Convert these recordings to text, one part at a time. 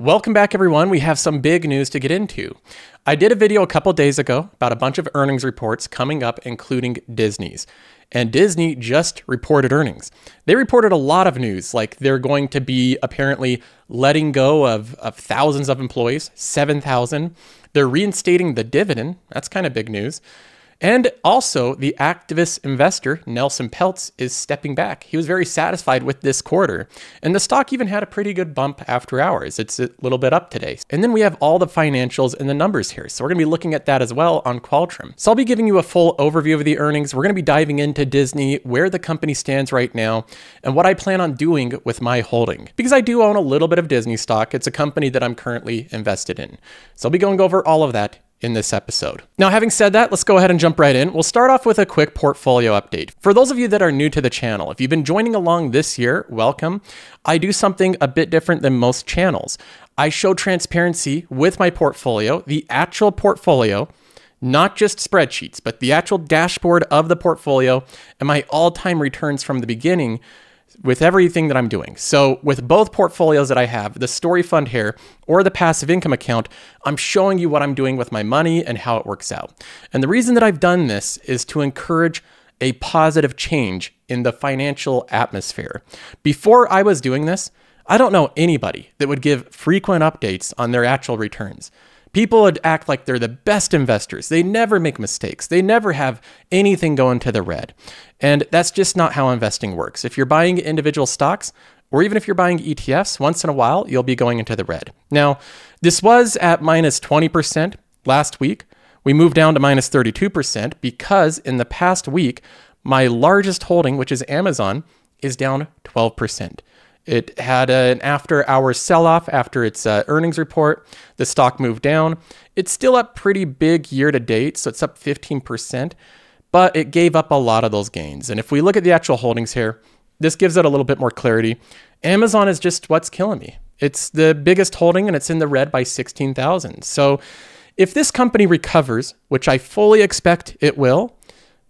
Welcome back, everyone. We have some big news to get into. I did a video a couple days ago about a bunch of earnings reports coming up, including Disney's. And Disney just reported earnings. They reported a lot of news, like they're going to be apparently letting go of thousands of employees, 7,000. They're reinstating the dividend. That's kind of big news. And also, the activist investor, Nelson Peltz, is stepping back. He was very satisfied with this quarter. And the stock even had a pretty good bump after hours. It's a little bit up today. And then we have all the financials and the numbers here. So we're going to be looking at that as well on Qualtrim. So I'll be giving you a full overview of the earnings. We're going to be diving into Disney, where the company stands right now, and what I plan on doing with my holding. Because I do own a little bit of Disney stock. It's a company that I'm currently invested in. So I'll be going over all of that in this episode. Now, having said that, let's go ahead and jump right in. We'll start off with a quick portfolio update. For those of you that are new to the channel, if you've been joining along this year, welcome. I do something a bit different than most channels. I show transparency with my portfolio, the actual portfolio, not just spreadsheets, but the actual dashboard of the portfolio and my all-time returns from the beginning with everything that I'm doing. So with both portfolios that I have, the story fund here or the passive income account, I'm showing you what I'm doing with my money and how it works out. And the reason that I've done this is to encourage a positive change in the financial atmosphere. Before I was doing this, I don't know anybody that would give frequent updates on their actual returns. People would act like they're the best investors. They never make mistakes. They never have anything going to the red. And that's just not how investing works. If you're buying individual stocks, or even if you're buying ETFs, once in a while, you'll be going into the red. Now, this was at minus 20% last week. We moved down to minus 32% because in the past week, my largest holding, which is Amazon, is down 12%. It had an after-hours sell-off after its earnings report. The stock moved down. It's still up pretty big year-to-date, so it's up 15%, but it gave up a lot of those gains. And if we look at the actual holdings here, this gives it a little bit more clarity. Amazon is just what's killing me. It's the biggest holding, and it's in the red by 16,000. So if this company recovers, which I fully expect it will,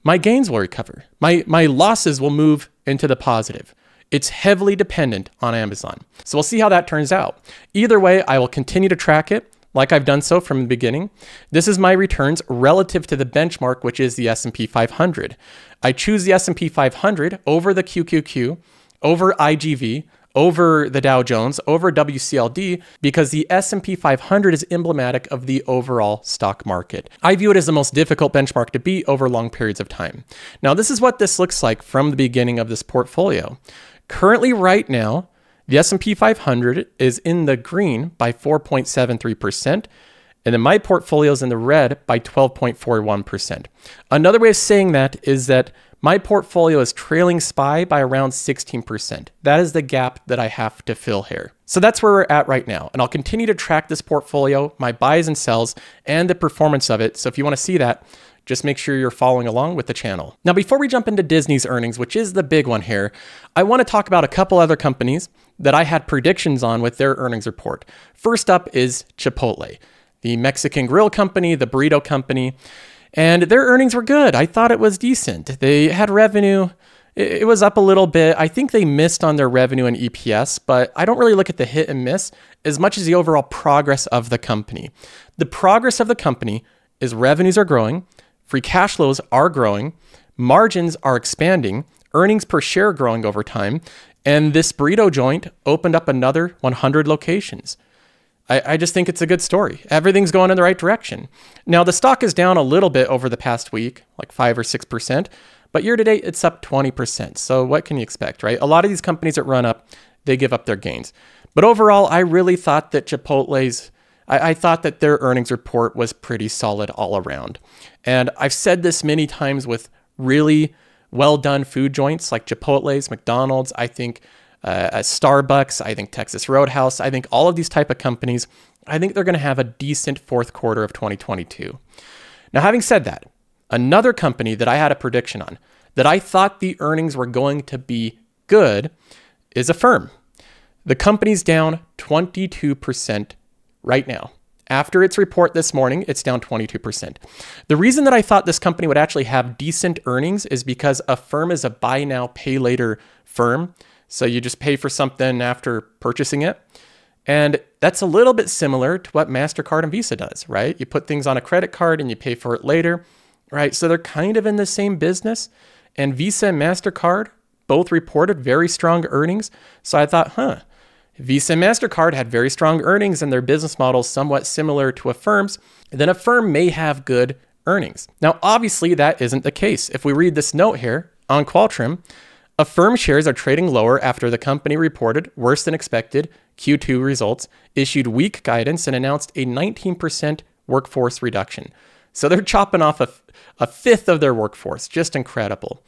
my gains will recover. My losses will move into the positive. It's heavily dependent on Amazon. So we'll see how that turns out. Either way, I will continue to track it like I've done so from the beginning. This is my returns relative to the benchmark, which is the S&P 500. I choose the S&P 500 over the QQQ, over IGV, over the Dow Jones, over WCLD, because the S&P 500 is emblematic of the overall stock market. I view it as the most difficult benchmark to beat over long periods of time. Now, this is what this looks like from the beginning of this portfolio. Currently, right now, the S&P 500 is in the green by 4.73%, and then my portfolio is in the red by 12.41%. Another way of saying that is that my portfolio is trailing SPY by around 16%. That is the gap that I have to fill here. So that's where we're at right now. And I'll continue to track this portfolio, my buys and sells, and the performance of it. So if you want to see that, just make sure you're following along with the channel. Now, before we jump into Disney's earnings, which is the big one here, I want to talk about a couple other companies that I had predictions on with their earnings report. First up is Chipotle, the Mexican grill company, the burrito company, and their earnings were good. I thought it was decent. They had revenue. It was up a little bit. I think they missed on their revenue and EPS, but I don't really look at the hit and miss as much as the overall progress of the company. The progress of the company is revenues are growing, free cash flows are growing, margins are expanding, earnings per share growing over time, and this burrito joint opened up another 100 locations. I just think it's a good story. Everything's going in the right direction. Now, the stock is down a little bit over the past week, like 5 or 6%, but year-to-date, it's up 20%. So what can you expect, right? A lot of these companies that run up, they give up their gains. But overall, I really thought that Chipotle's I thought that their earnings report was pretty solid all around. And I've said this many times with really well-done food joints like Chipotle's, McDonald's, I think Starbucks, I think Texas Roadhouse, I think all of these type of companies, I think they're going to have a decent fourth quarter of 2022. Now, having said that, another company that I had a prediction on, that I thought the earnings were going to be good, is Affirm. The company's down 22%. Right now. After its report this morning, it's down 22%. The reason that I thought this company would actually have decent earnings is because Affirm is a buy now, pay later firm. So you just pay for something after purchasing it. And that's a little bit similar to what MasterCard and Visa does, right? You put things on a credit card and you pay for it later, right? So they're kind of in the same business. And Visa and MasterCard both reported very strong earnings. So I thought, huh, Visa and MasterCard had very strong earnings and their business model is somewhat similar to Affirm's, then Affirm may have good earnings. Now, obviously that isn't the case. If we read this note here on Qualtrim, Affirm shares are trading lower after the company reported worse than expected Q2 results, issued weak guidance, and announced a 19% workforce reduction. So they're chopping off a fifth of their workforce. Just incredible.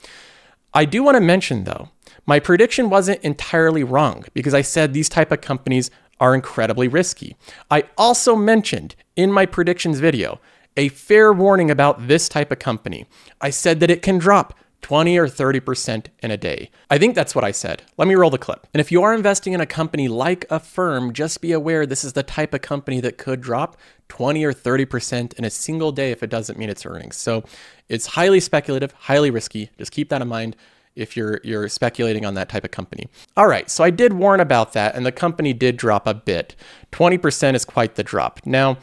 I do want to mention, though, my prediction wasn't entirely wrong because I said these type of companies are incredibly risky. I also mentioned in my predictions video a fair warning about this type of company. I said that it can drop 20 or 30% in a day. I think that's what I said. Let me roll the clip. And if you are investing in a company like Affirm, just be aware this is the type of company that could drop 20 or 30% in a single day if it doesn't meet its earnings. So it's highly speculative, highly risky. Just keep that in mind if you're speculating on that type of company. All right, so I did warn about that and the company did drop a bit. 20% is quite the drop. Now,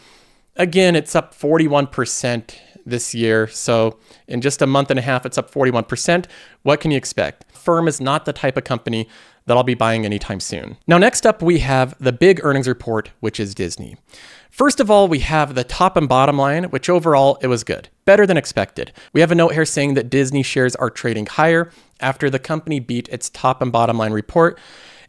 again, it's up 41% this year. So in just a month and a half, it's up 41%. What can you expect? Affirm is not the type of company that I'll be buying anytime soon. Now, next up, we have the big earnings report, which is Disney. First of all, we have the top and bottom line, which overall, it was good, better than expected. We have a note here saying that Disney shares are trading higher after the company beat its top and bottom line report.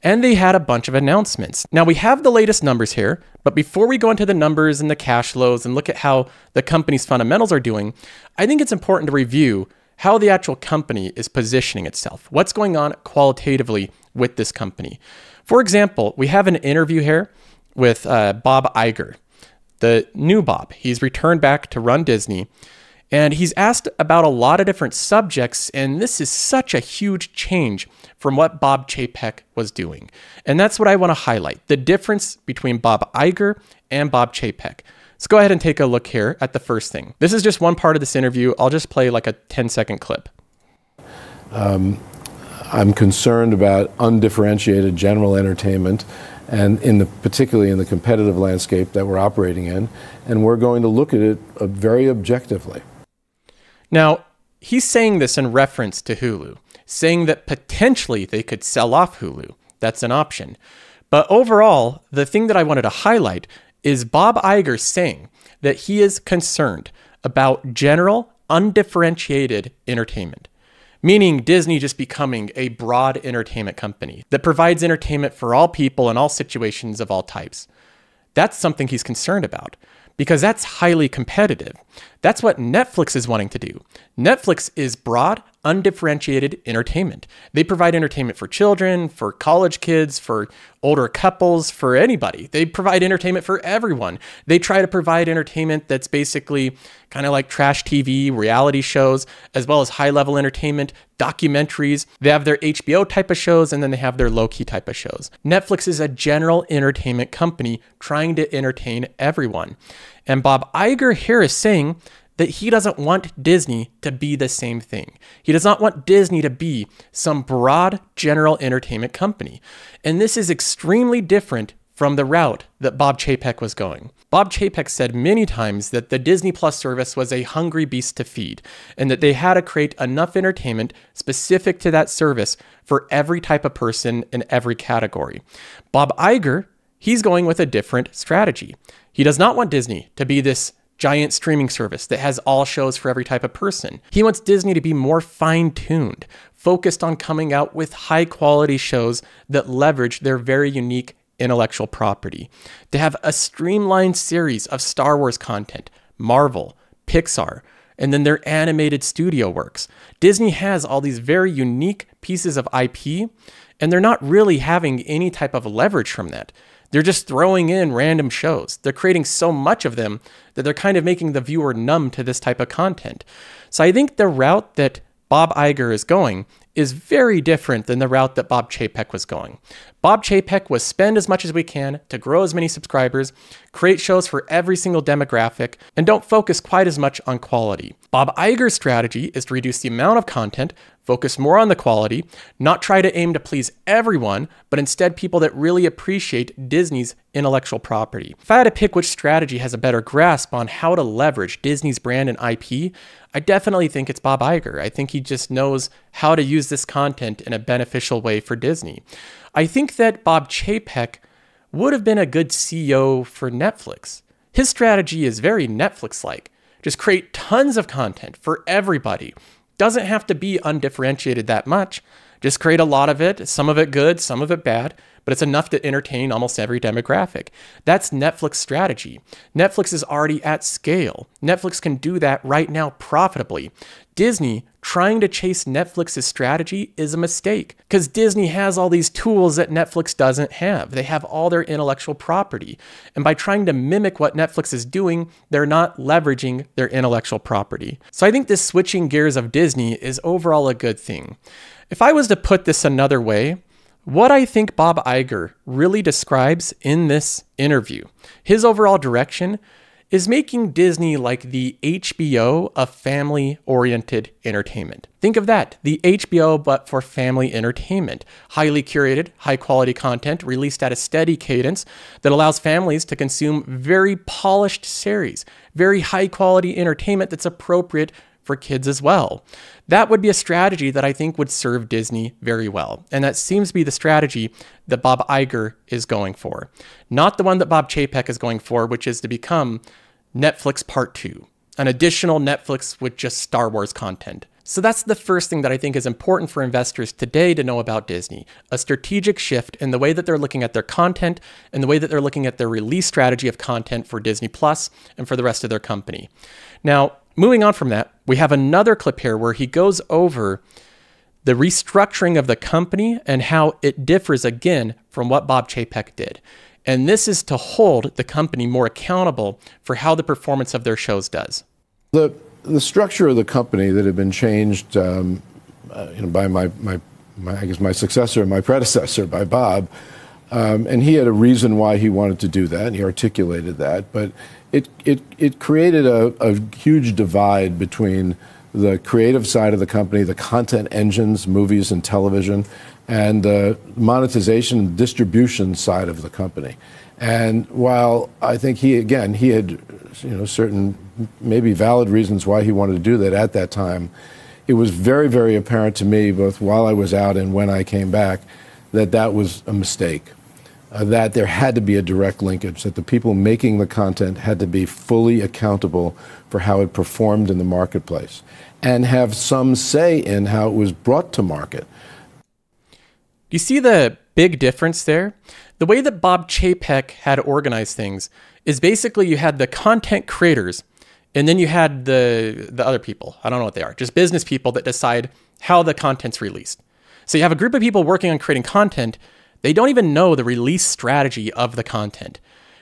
And they had a bunch of announcements. Now we have the latest numbers here, but before we go into the numbers and the cash flows and look at how the company's fundamentals are doing, I think it's important to review how the actual company is positioning itself. What's going on qualitatively with this company? For example, we have an interview here with Bob Iger, the new Bob. He's returned back to run Disney. And he's asked about a lot of different subjects, and this is such a huge change from what Bob Chapek was doing. And that's what I want to highlight, the difference between Bob Iger and Bob Chapek. Let's go ahead and take a look here at the first thing. This is just one part of this interview. I'll just play like a 10-second clip. I'm concerned about undifferentiated general entertainment, and particularly in the competitive landscape that we're operating in, and we're going to look at it very objectively. Now, he's saying this in reference to Hulu, saying that potentially they could sell off Hulu. That's an option. But overall, the thing that I wanted to highlight is Bob Iger saying that he is concerned about general, undifferentiated entertainment, meaning Disney just becoming a broad entertainment company that provides entertainment for all people in all situations of all types. That's something he's concerned about, because that's highly competitive. That's what Netflix is wanting to do. Netflix is broad, undifferentiated entertainment. They provide entertainment for children, for college kids, for older couples, for anybody. They provide entertainment for everyone. They try to provide entertainment that's basically kind of like trash TV, reality shows, as well as high-level entertainment, documentaries. They have their HBO type of shows, and then they have their low-key type of shows. Netflix is a general entertainment company trying to entertain everyone. And Bob Iger here is saying that he doesn't want Disney to be the same thing. He does not want Disney to be some broad general entertainment company. And this is extremely different from the route that Bob Chapek was going. Bob Chapek said many times that the Disney Plus service was a hungry beast to feed and that they had to create enough entertainment specific to that service for every type of person in every category. Bob Iger, he's going with a different strategy. He does not want Disney to be this giant streaming service that has all shows for every type of person. He wants Disney to be more fine-tuned, focused on coming out with high-quality shows that leverage their very unique intellectual property, to have a streamlined series of Star Wars content, Marvel, Pixar, and then their animated studio works. Disney has all these very unique pieces of IP, and they're not really having any type of leverage from that. They're just throwing in random shows. They're creating so much of them that they're kind of making the viewer numb to this type of content. So I think the route that Bob Iger is going is very different than the route that Bob Chapek was going. Bob Chapek was spend as much as we can to grow as many subscribers, create shows for every single demographic, and don't focus quite as much on quality. Bob Iger's strategy is to reduce the amount of content, focus more on the quality, not try to aim to please everyone, but instead people that really appreciate Disney's intellectual property. If I had to pick which strategy has a better grasp on how to leverage Disney's brand and IP, I definitely think it's Bob Iger. I think he just knows how to use this content in a beneficial way for Disney. I think that Bob Chapek would have been a good CEO for Netflix. His strategy is very Netflix-like. Just create tons of content for everybody. Doesn't have to be undifferentiated that much. Just create a lot of it, some of it good, some of it bad, but it's enough to entertain almost every demographic. That's Netflix strategy. Netflix is already at scale. Netflix can do that right now profitably. Disney trying to chase Netflix's strategy is a mistake because Disney has all these tools that Netflix doesn't have. They have all their intellectual property. And by trying to mimic what Netflix is doing, they're not leveraging their intellectual property. So I think this switching gears of Disney is overall a good thing. If I was to put this another way, what I think Bob Iger really describes in this interview, his overall direction is making Disney like the HBO of family-oriented entertainment. Think of that, the HBO but for family entertainment. Highly curated, high-quality content released at a steady cadence that allows families to consume very polished series, very high-quality entertainment that's appropriate for kids as well. That would be a strategy that I think would serve Disney very well. And that seems to be the strategy that Bob Iger is going for. Not the one that Bob Chapek is going for, which is to become Netflix Part 2, an additional Netflix with just Star Wars content. So that's the first thing that I think is important for investors today to know about Disney, a strategic shift in the way that they're looking at their content and the way that they're looking at their release strategy of content for Disney Plus and for the rest of their company. Now, moving on from that, we have another clip here where he goes over the restructuring of the company and how it differs again from what Bob Chapek did. And this is to hold the company more accountable for how the performance of their shows does. The structure of the company that had been changed by my successor and my predecessor, by Bob, and he had a reason why he wanted to do that, and he articulated that, but it created a huge divide between the creative side of the company, the content engines, movies and television, and the monetization and distribution side of the company. And while I think he had certain maybe valid reasons why he wanted to do that at that time, it was very, very apparent to me, both while I was out and when I came back, that that was a mistake. That there had to be a direct linkage, that the people making the content had to be fully accountable for how it performed in the marketplace and have some say in how it was brought to market. Do you see the big difference there? The way that Bob Chapek had organized things is basically you had the content creators and then you had the other people. I don't know what they are, just business people that decide how the content's released. So you have a group of people working on creating content. They don't even know the release strategy of the content.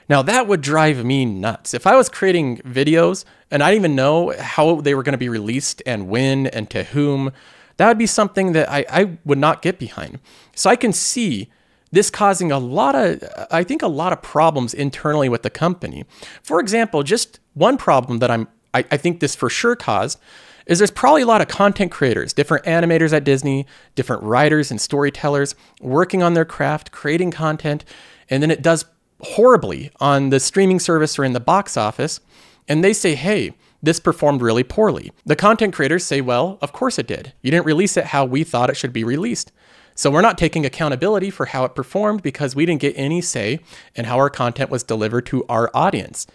Now that would drive me nuts. If I was creating videos and I didn't even know how they were going to be released and when and to whom, that would be something that I would not get behind. So I can see this causing a lot of problems internally with the company. For example, just one problem that I think this for sure caused is there's probably a lot of content creators, different animators at Disney, different writers and storytellers working on their craft, creating content, and then it does horribly on the streaming service or in the box office, and they say, hey, this performed really poorly. The content creators say, well, of course it did. You didn't release it how we thought it should be released. So we're not taking accountability for how it performed because we didn't get any say in how our content was delivered to our audience.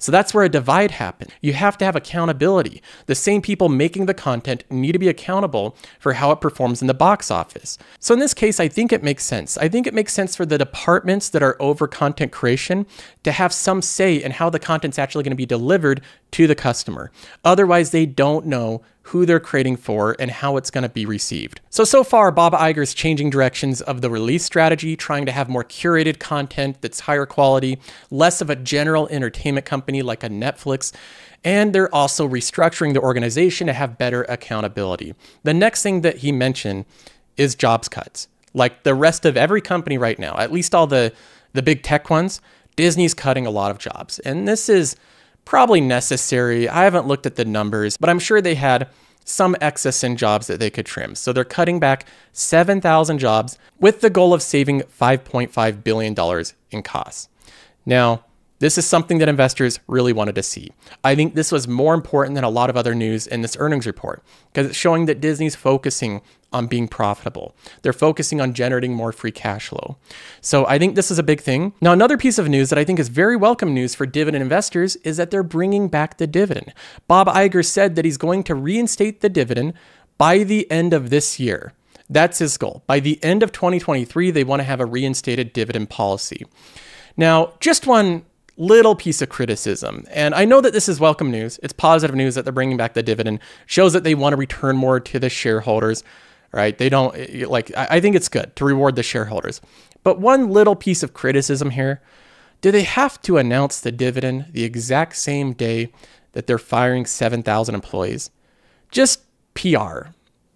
So that's where a divide happened. You have to have accountability. The same people making the content need to be accountable for how it performs in the box office. So in this case, I think it makes sense. I think it makes sense for the departments that are over content creation to have some say in how the content's actually going to be delivered to the customer. Otherwise, they don't know who they're creating for and how it's going to be received. So far, Bob Iger's changing directions of the release strategy, trying to have more curated content that's higher quality, less of a general entertainment company like a Netflix, and they're also restructuring the organization to have better accountability. The next thing that he mentioned is jobs cuts. like the rest of every company right now, at least all the big tech ones, Disney's cutting a lot of jobs. And this is probably necessary. I haven't looked at the numbers, but I'm sure they had some excess in jobs that they could trim. So they're cutting back 7,000 jobs with the goal of saving $5.5 billion in costs. Now, this is something that investors really wanted to see. I think this was more important than a lot of other news in this earnings report because it's showing that Disney's focusing on being profitable. They're focusing on generating more free cash flow. So I think this is a big thing. Now, another piece of news that I think is very welcome news for dividend investors is that they're bringing back the dividend. Bob Iger said that he's going to reinstate the dividend by the end of this year. That's his goal. By the end of 2023, they want to have a reinstated dividend policy. Now, just one little piece of criticism. And I know that this is welcome news. It's positive news that they're bringing back the dividend. Shows that they want to return more to the shareholders, right? They don't like, I think it's good to reward the shareholders. But one little piece of criticism here, do they have to announce the dividend the exact same day that they're firing 7,000 employees? Just PR,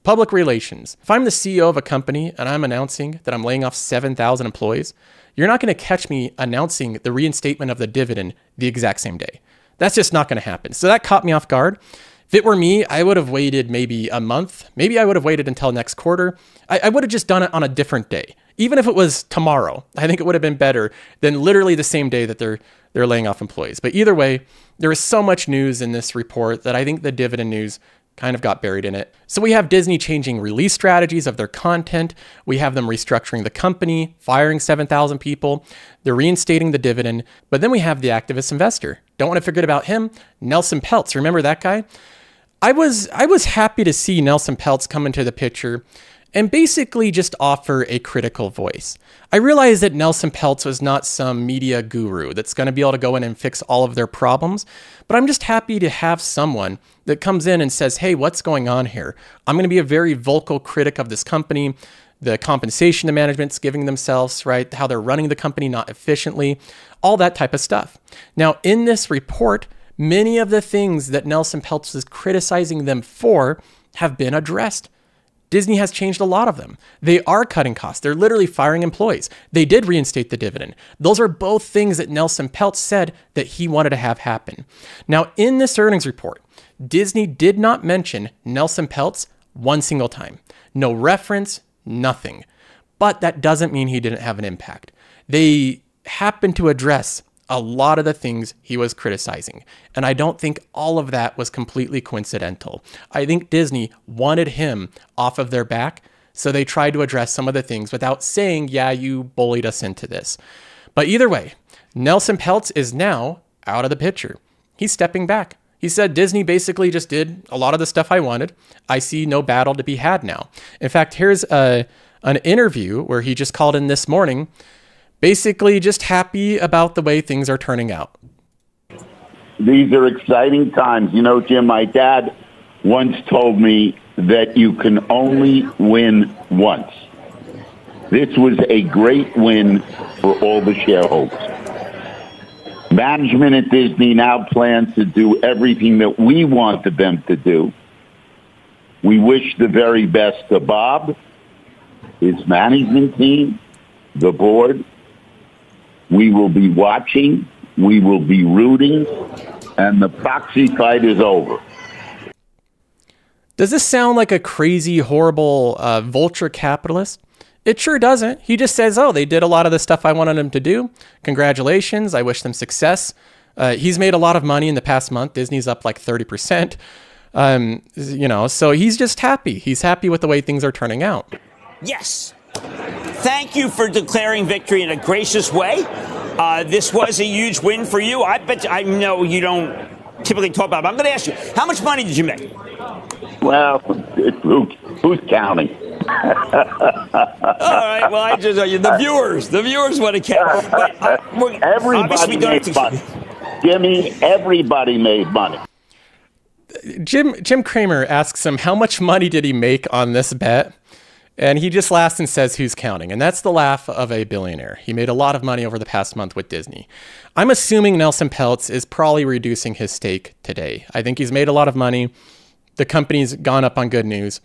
public relations. If I'm the CEO of a company and I'm announcing that I'm laying off 7,000 employees, you're not going to catch me announcing the reinstatement of the dividend the exact same day. That's just not going to happen. So that caught me off guard. If it were me, I would have waited maybe a month. Maybe I would have waited until next quarter. I would have just done it on a different day. Even if it was tomorrow, I think it would have been better than literally the same day that they're laying off employees. But either way, there is so much news in this report that I think the dividend news kind of got buried in it. So we have Disney changing release strategies of their content. We have them restructuring the company, firing 7,000 people. They're reinstating the dividend. But then we have the activist investor. Don't want to forget about him, Nelson Peltz. Remember that guy? I was happy to see Nelson Peltz come into the picture and basically just offer a critical voice. I realized that Nelson Peltz was not some media guru that's gonna be able to go in and fix all of their problems, but I'm just happy to have someone that comes in and says, hey, what's going on here? I'm gonna be a very vocal critic of this company, the compensation the management's giving themselves, right? How they're running the company not efficiently, all that type of stuff. Now, in this report, many of the things that Nelson Peltz is criticizing them for have been addressed. Disney has changed a lot of them. They are cutting costs. They're literally firing employees. They did reinstate the dividend. Those are both things that Nelson Peltz said that he wanted to have happen. Now, in this earnings report, Disney did not mention Nelson Peltz one single time. No reference, nothing. But that doesn't mean he didn't have an impact. They happened to address a lot of the things he was criticizing. And I don't think all of that was completely coincidental. I think Disney wanted him off of their back, so they tried to address some of the things without saying, yeah, you bullied us into this. But either way, Nelson Peltz is now out of the picture. He's stepping back. He said, Disney basically just did a lot of the stuff I wanted. I see no battle to be had now. In fact, here's an interview where he just called in this morning, basically just happy about the way things are turning out. These are exciting times. You know, Jim, my dad once told me that you can only win once. This was a great win for all the shareholders. Management at Disney now plans to do everything that we wanted them to do. We wish the very best to Bob, his management team, the board. We will be watching, we will be rooting, and the proxy fight is over. Does this sound like a crazy, horrible vulture capitalist? It sure doesn't. He just says, oh, they did a lot of the stuff I wanted them to do. Congratulations, I wish them success. He's made a lot of money in the past month. Disney's up like 30%. You know, so he's just happy. He's happy with the way things are turning out. Yes. Thank you for declaring victory in a gracious way. This was a huge win for you. I bet I know you don't typically talk about it. I'm going to ask you, how much money did you make? Well, who's counting? All right. Well, I just the viewers want to count. But everybody made money. Jimmy, everybody made money. Jim Cramer asks him, how much money did he make on this bet? And he just laughs and says, who's counting? And that's the laugh of a billionaire. He made a lot of money over the past month with Disney. I'm assuming Nelson Peltz is probably reducing his stake today. I think he's made a lot of money. The company's gone up on good news.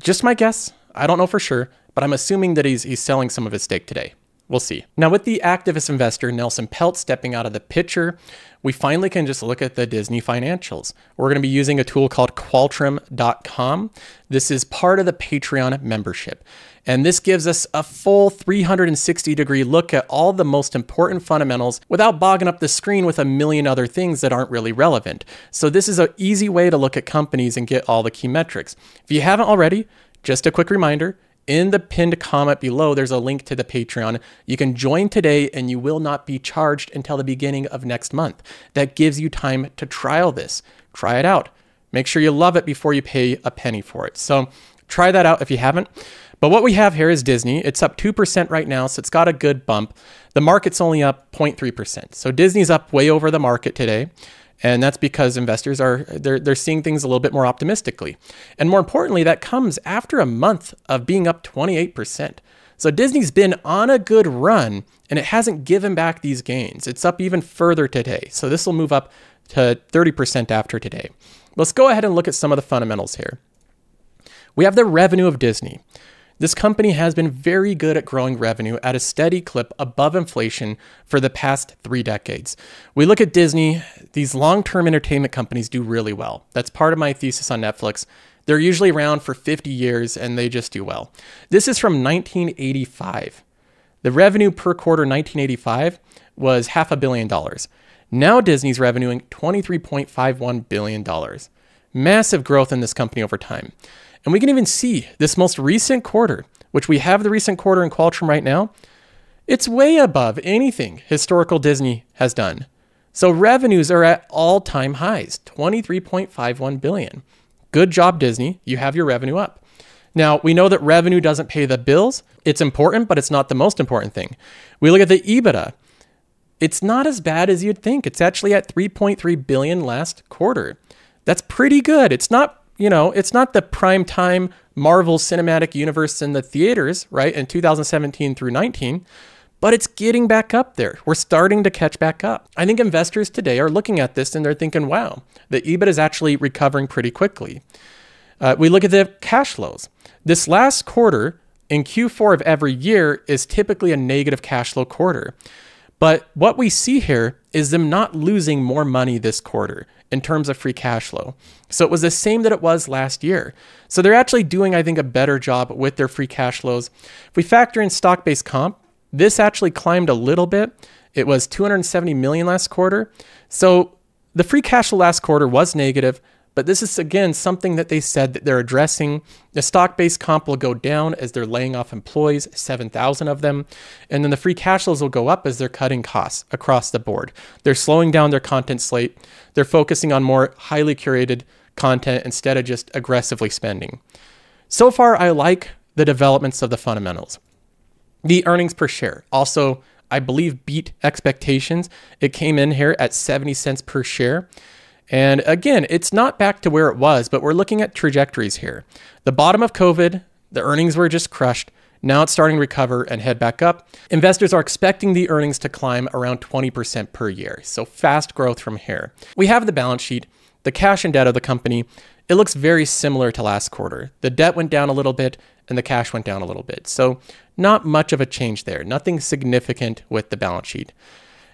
Just my guess. I don't know for sure. but I'm assuming that he's selling some of his stake today. We'll see. Now, with the activist investor Nelson Peltz stepping out of the picture, we finally can just look at the Disney financials. We're going to be using a tool called Qualtrim.com. This is part of the Patreon membership, and this gives us a full 360-degree look at all the most important fundamentals without bogging up the screen with a million other things that aren't really relevant. So this is an easy way to look at companies and get all the key metrics. If you haven't already, just a quick reminder, in the pinned comment below, there's a link to the Patreon. You can join today and you will not be charged until the beginning of next month. That gives you time to trial this. Try it out. Make sure you love it before you pay a penny for it. So try that out if you haven't. But what we have here is Disney. It's up 2% right now, so it's got a good bump. The market's only up 0.3%. So Disney's up way over the market today. And that's because investors are, they're seeing things a little bit more optimistically. And more importantly, that comes after a month of being up 28%. So Disney's been on a good run and it hasn't given back these gains. It's up even further today. So this will move up to 30% after today. Let's go ahead and look at some of the fundamentals here. We have the revenue of Disney. This company has been very good at growing revenue at a steady clip above inflation for the past 3 decades. We look at Disney, these long-term entertainment companies do really well. That's part of my thesis on Netflix. They're usually around for 50 years and they just do well. This is from 1985. The revenue per quarter 1985 was $500 million. Now Disney's revenue is $23.51 billion. Massive growth in this company over time. And we can even see this most recent quarter, which we have the recent quarter in Qualtrim right now, it's way above anything historical Disney has done. So revenues are at all-time highs, $23.51 billion. Good job, Disney. You have your revenue up. Now, we know that revenue doesn't pay the bills. It's important, but it's not the most important thing. We look at the EBITDA. It's not as bad as you'd think. It's actually at $3.3 billion last quarter. That's pretty good. It's not, you know, it's not the prime time Marvel Cinematic Universe in the theaters, right, in 2017 through 19, but it's getting back up there. We're starting to catch back up. I think investors today are looking at this and they're thinking, wow, the EBIT is actually recovering pretty quickly. We look at the cash flows. This last quarter in Q4 of every year is typically a negative cash flow quarter. But what we see here is them not losing more money this quarter in terms of free cash flow. So it was the same that it was last year. So they're actually doing, I think, a better job with their free cash flows. If we factor in stock-based comp, this actually climbed a little bit. It was $270 million last quarter. So the free cash flow last quarter was negative, but this is, again, something that they said that they're addressing. The stock-based comp will go down as they're laying off employees, 7,000 of them. And then the free cash flows will go up as they're cutting costs across the board. They're slowing down their content slate. They're focusing on more highly curated content instead of just aggressively spending. So far, I like the developments of the fundamentals. The earnings per share also, I believe, beat expectations. It came in here at 70 cents per share. And again, it's not back to where it was, but we're looking at trajectories here. The bottom of COVID, the earnings were just crushed. Now it's starting to recover and head back up. Investors are expecting the earnings to climb around 20% per year. So fast growth from here. We have the balance sheet, the cash and debt of the company. It looks very similar to last quarter. The debt went down a little bit and the cash went down a little bit. So not much of a change there. Nothing significant with the balance sheet.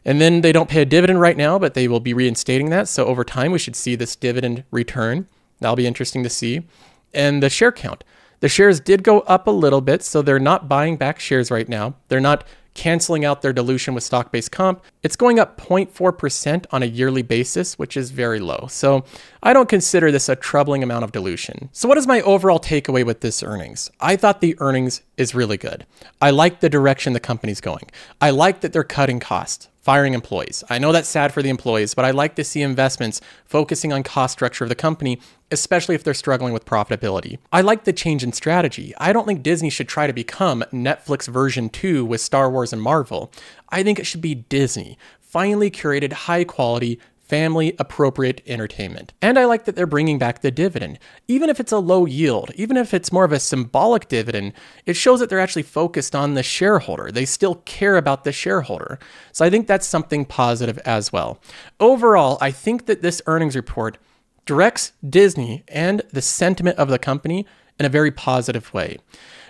And then they don't pay a dividend right now, but they will be reinstating that. So over time, we should see this dividend return. That'll be interesting to see. And the share count. The shares did go up a little bit, so they're not buying back shares right now. They're not canceling out their dilution with stock-based comp. It's going up 0.4% on a yearly basis, which is very low. So I don't consider this a troubling amount of dilution. So what is my overall takeaway with this earnings? I thought the earnings is really good. I like the direction the company's going. I like that they're cutting costs, firing employees. I know that's sad for the employees, but I like to see investments focusing on cost structure of the company, especially if they're struggling with profitability. I like the change in strategy. I don't think Disney should try to become Netflix version 2 with Star Wars and Marvel. I think it should be Disney, finely curated, high quality, family appropriate entertainment. And I like that they're bringing back the dividend. Even if it's a low yield, even if it's more of a symbolic dividend, it shows that they're actually focused on the shareholder. They still care about the shareholder. So I think that's something positive as well. Overall, I think that this earnings report directs Disney and the sentiment of the company in a very positive way.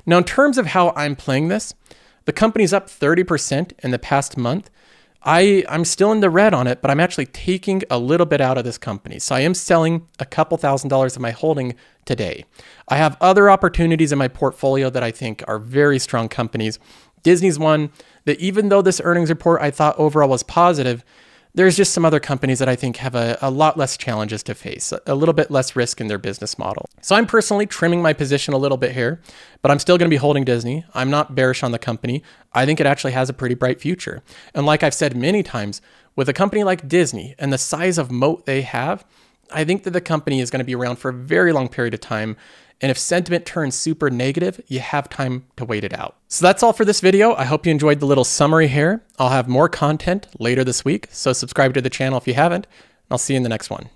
Now, in terms of how I'm playing this, the company's up 30% in the past month. I'm still in the red on it, but I'm actually taking a little bit out of this company. So I am selling a couple $1,000s of my holding today. I have other opportunities in my portfolio that I think are very strong companies. Disney's one that, even though this earnings report I thought overall was positive, there's just some other companies that I think have a lot less challenges to face, a little bit less risk in their business model. So I'm personally trimming my position a little bit here, but I'm still going to be holding Disney. I'm not bearish on the company. I think it actually has a pretty bright future. And like I've said many times, with a company like Disney and the size of moat they have, I think that the company is going to be around for a very long period of time. And if sentiment turns super negative, you have time to wait it out. So that's all for this video. I hope you enjoyed the little summary here. I'll have more content later this week, so subscribe to the channel if you haven't, and I'll see you in the next one.